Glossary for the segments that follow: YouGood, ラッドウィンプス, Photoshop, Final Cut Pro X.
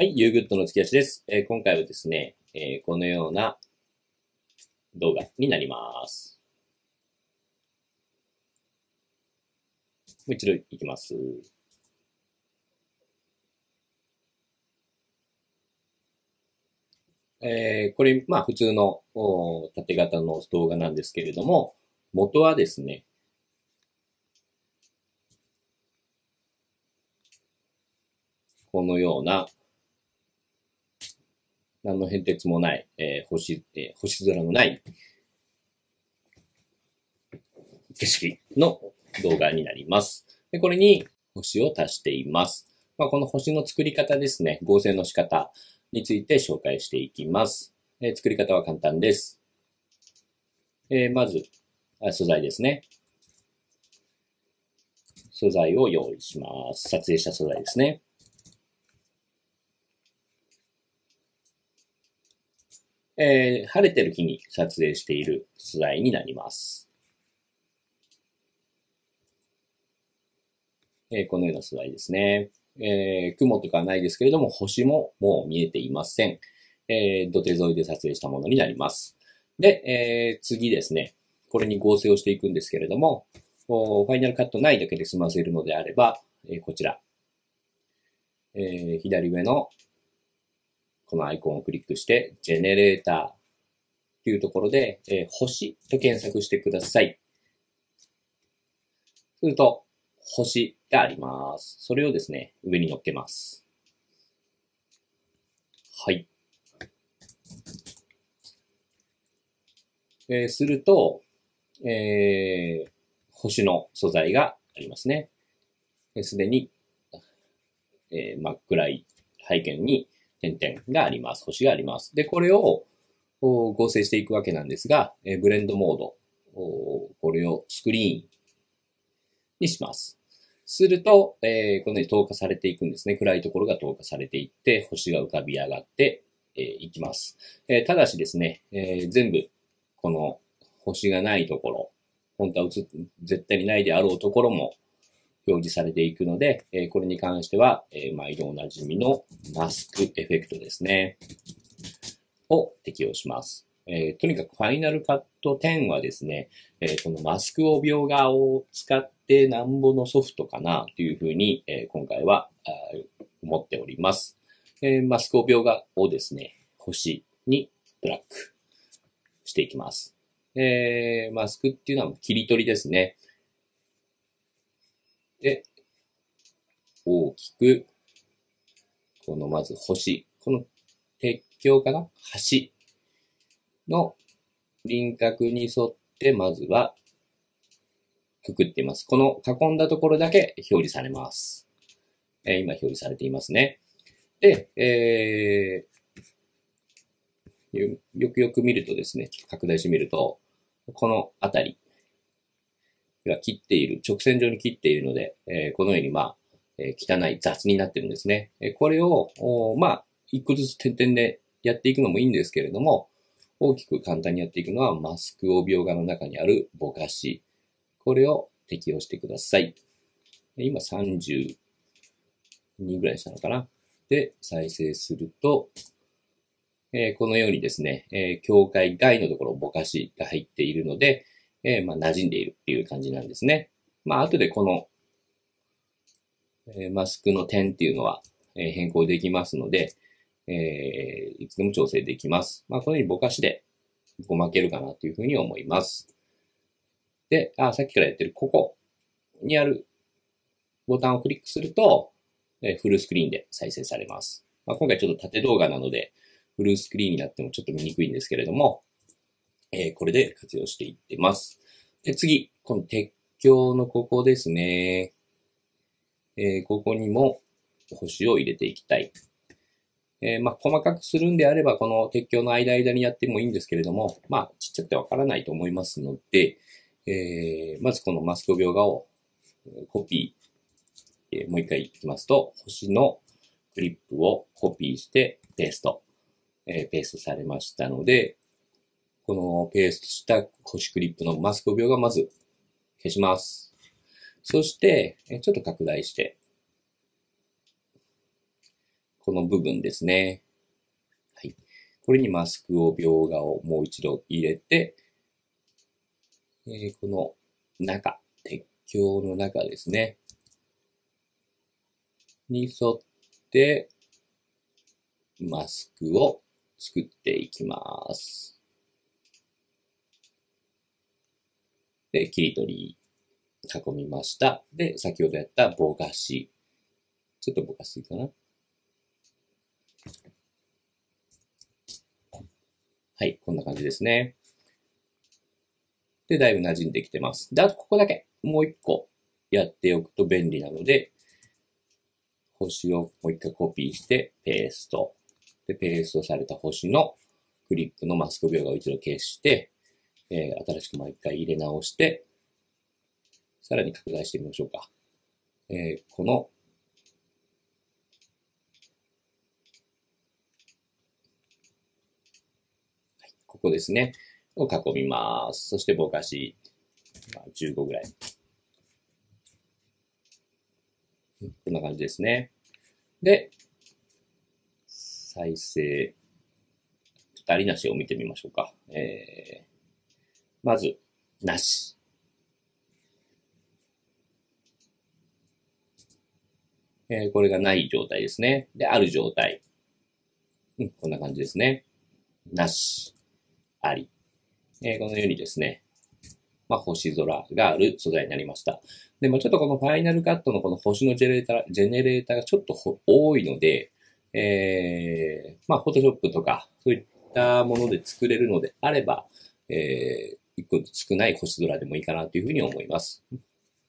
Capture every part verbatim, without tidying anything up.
はい、YouGoodの月足です、えー。今回はですね、えー、このような動画になります。もう一度いきます。えー、これ、まあ普通の縦型の動画なんですけれども、元はですね、このような何の変哲もない、えー 星, えー、星空のない景色の動画になります。でこれに星を足しています。まあ、この星の作り方ですね、合成の仕方について紹介していきます。えー、作り方は簡単です。えー、まず、素材ですね。素材を用意します。撮影した素材ですね。えー、晴れてる日に撮影している素材になります。えー、このような素材ですね、えー。雲とかはないですけれども、星ももう見えていません。えー、土手沿いで撮影したものになります。で、えー、次ですね。これに合成をしていくんですけれども、ファイナルカットないだけで済ませるのであれば、えー、こちら、えー。左上のこのアイコンをクリックして、ジェネレーターというところで、えー、星と検索してください。すると、星があります。それをですね、上に乗っけます。はい。えー、すると、えー、星の素材がありますね。すでに、えー、真っ暗い背景に、点々があります。星があります。で、これを合成していくわけなんですが、えブレンドモードおー、これをスクリーンにします。すると、えー、このように透過されていくんですね。暗いところが透過されていって、星が浮かび上がって、えー、いきます、えー。ただしですね、えー、全部、この星がないところ、本当は映っ絶対にないであろうところも、表示されていくので、えー、これに関しては、えー、毎度おなじみのマスクエフェクトですね。を適用します。えー、とにかくファイナルカットテンはですね、えー、このマスクを描画を使ってなんぼのソフトかなというふうに、えー、今回は思っております、えー。マスクを描画をですね、星にブラックしていきます。えー、マスクっていうのは切り取りですね。で、大きく、このまず星、この鉄橋かな橋の輪郭に沿って、まずはくくっています。この囲んだところだけ表示されます。えー、今表示されていますね。で、えー、よ、よくよく見るとですね、ちょっと拡大してみると、このあたり、が切っている、直線上に切っているので、えー、このように、まあ、えー、汚い雑になってるんですね。えー、これを、まあ、一個ずつ点々でやっていくのもいいんですけれども、大きく簡単にやっていくのは、マスクを描画の中にあるぼかし。これを適用してください。今さんじゅうにぐらいしたのかな。で、再生すると、えー、このようにですね、えー、境界外のところぼかしが入っているので、えー、まあ、馴染んでいるっていう感じなんですね。まあ、後でこの、えー、マスクの点っていうのは、えー、変更できますので、えー、いつでも調整できます。まあ、このようにぼかしでごまけるかなというふうに思います。で、あ、さっきからやってるここにあるボタンをクリックすると、えー、フルスクリーンで再生されます。まあ、今回ちょっと縦動画なので、フルスクリーンになってもちょっと見にくいんですけれども、えー、これで活用していってます。で、次、この鉄橋のここですね。えー、ここにも星を入れていきたい。えー、まあ、細かくするんであれば、この鉄橋の間々にやってもいいんですけれども、まあ、ちっちゃくてわからないと思いますので、えー、まずこのマスク描画をコピー、えー、もう一回いきますと、星のクリップをコピーしてペースト、えー、ペーストされましたので、このペーストした星クリップのマスク描画をまず消します。そして、ちょっと拡大して、ここの部分ですね。はい。これにマスクを、描画をもう一度入れて、えー、この中、鉄橋の中ですね。に沿って、マスクを作っていきます。で、切り取り囲みました。で、先ほどやったぼかし。ちょっとぼかしすぎかな。はい、こんな感じですね。で、だいぶ馴染んできてます。で、あとここだけ、もう一個やっておくと便利なので、星をもう一回コピーして、ペースト。で、ペーストされた星のクリップのマスク描画を一度消して、えー、新しくもう一回入れ直して、さらに拡大してみましょうか。えー、この、はい、ここですね。を囲みます。そして、ぼかし、じゅうごぐらい。こんな感じですね。で、再生、ちょっとありなしを見てみましょうか。えーまず、なし。えー、これがない状態ですね。で、ある状態。うん、こんな感じですね。なし、あり。えー、このようにですね、まあ、星空がある素材になりました。でも、ちょっとこのファイナルカットのこの星のジェネレーター、ジェネレーターがちょっと多いので、えー、まあ、Photoshop とか、そういったもので作れるのであれば、えー、一個少ない星空でもいいかなというふうに思います。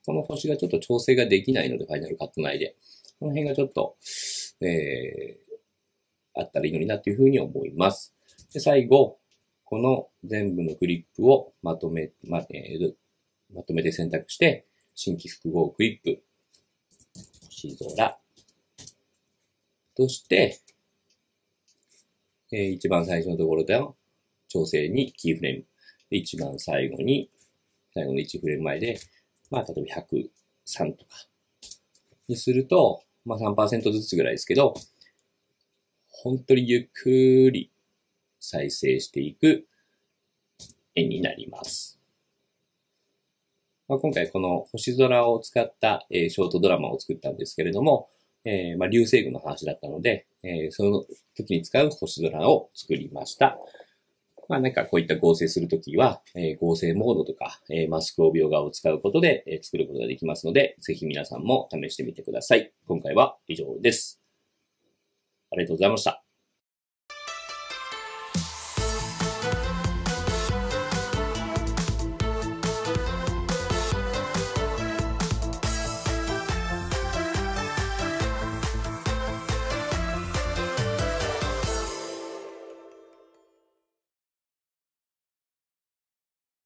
この星がちょっと調整ができないので、ファイナルカット内で。この辺がちょっと、えー、あったらいいのになというふうに思います。で、最後、この全部のクリップをまとめ、ま、えー、まとめて選択して、新規複合クリップ、星空。そして、えー、一番最初のところでの調整にキーフレーム。一番最後に、最後のいちフレーム前で、まあ、例えばひゃくさんとかにすると、まあ さんパーセント ずつぐらいですけど、本当にゆっくり再生していく絵になります。まあ、今回この星空を使ったショートドラマを作ったんですけれども、えー、まあ流星群の話だったので、えー、その時に使う星空を作りました。まあなんかこういった合成するときは、えー、合成モードとか、えー、マスクを描画を使うことで、えー、作ることができますので、ぜひ皆さんも試してみてください。今回は以上です。ありがとうございました。